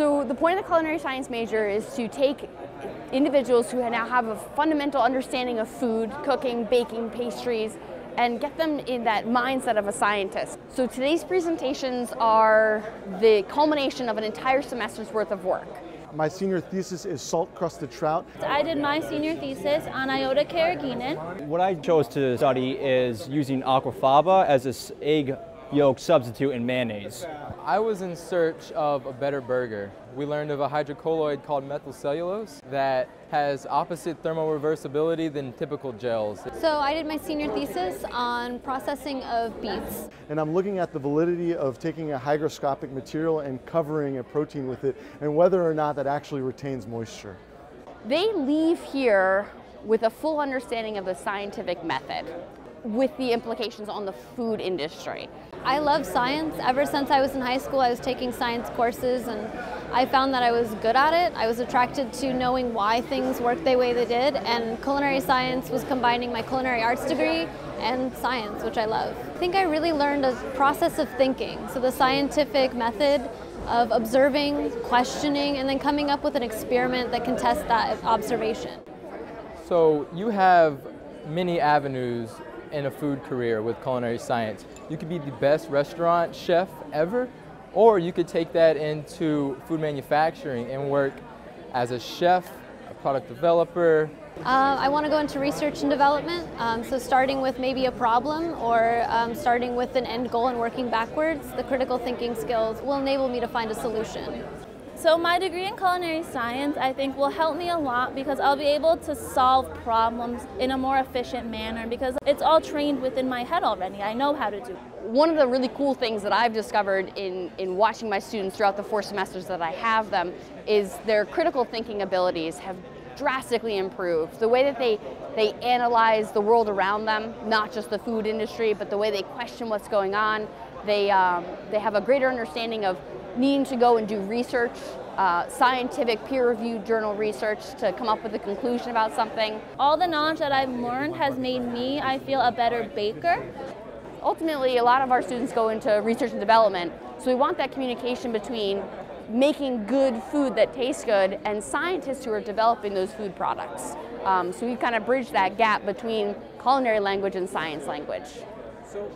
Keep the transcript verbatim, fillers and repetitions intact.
So the point of the culinary science major is to take individuals who now have a fundamental understanding of food, cooking, baking, pastries, and get them in that mindset of a scientist. So today's presentations are the culmination of an entire semester's worth of work. My senior thesis is salt-crusted trout. I did my senior thesis on Iota carrageenan. What I chose to study is using aquafaba as this egg yolk substitute in mayonnaise. I was in search of a better burger. We learned of a hydrocolloid called methylcellulose that has opposite thermoreversibility than typical gels. So I did my senior thesis on processing of beets. And I'm looking at the validity of taking a hygroscopic material and covering a protein with it, and whether or not that actually retains moisture. They leave here with a full understanding of the scientific method, with the implications on the food industry. I love science. Ever since I was in high school, I was taking science courses, and I found that I was good at it. I was attracted to knowing why things worked the way they did, and culinary science was combining my culinary arts degree and science, which I love. I think I really learned a process of thinking, so the scientific method of observing, questioning, and then coming up with an experiment that can test that observation. So you have many avenues in a food career with culinary science. You could be the best restaurant chef ever, or you could take that into food manufacturing and work as a chef, a product developer. Uh, I want to go into research and development, um, so starting with maybe a problem or um, starting with an end goal and working backwards. The critical thinking skills will enable me to find a solution. So my degree in culinary science, I think, will help me a lot because I'll be able to solve problems in a more efficient manner because it's all trained within my head already. I know how to do it. One of the really cool things that I've discovered in, in watching my students throughout the four semesters that I have them is their critical thinking abilities have drastically improved. The way that they, they analyze the world around them, not just the food industry, but the way they question what's going on. They, um, they have a greater understanding of needing to go and do research, uh, scientific peer-reviewed journal research to come up with a conclusion about something. All the knowledge that I've learned has made me, I feel, a better baker. Ultimately, a lot of our students go into research and development, so we want that communication between making good food that tastes good and scientists who are developing those food products. Um, so we kind of bridge that gap between culinary language and science language. So